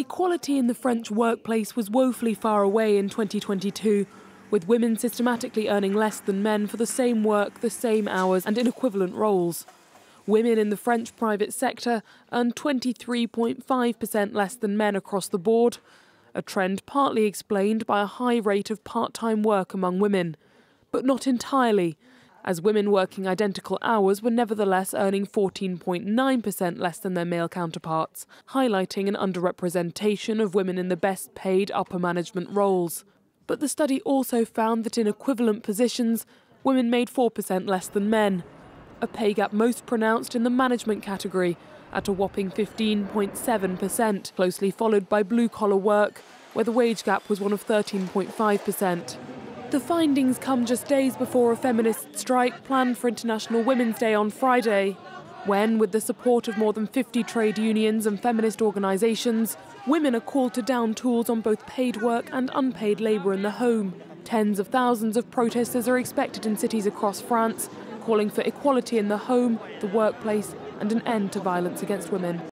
Equality in the French workplace was woefully far away in 2022, with women systematically earning less than men for the same work, the same hours, and in equivalent roles. Women in the French private sector earn 23.5% less than men across the board, a trend partly explained by a high rate of part-time work among women, but not entirely, as women working identical hours were nevertheless earning 14.9% less than their male counterparts, highlighting an underrepresentation of women in the best-paid upper management roles. But the study also found that in equivalent positions, women made 4% less than men, a pay gap most pronounced in the management category, at a whopping 15.7%, closely followed by blue-collar work, where the wage gap was one of 13.5%. The findings come just days before a feminist strike planned for International Women's Day on Friday, when, with the support of more than 50 trade unions and feminist organisations, women are called to down tools on both paid work and unpaid labour in the home. Tens of thousands of protesters are expected in cities across France, calling for equality in the home, the workplace, and an end to violence against women.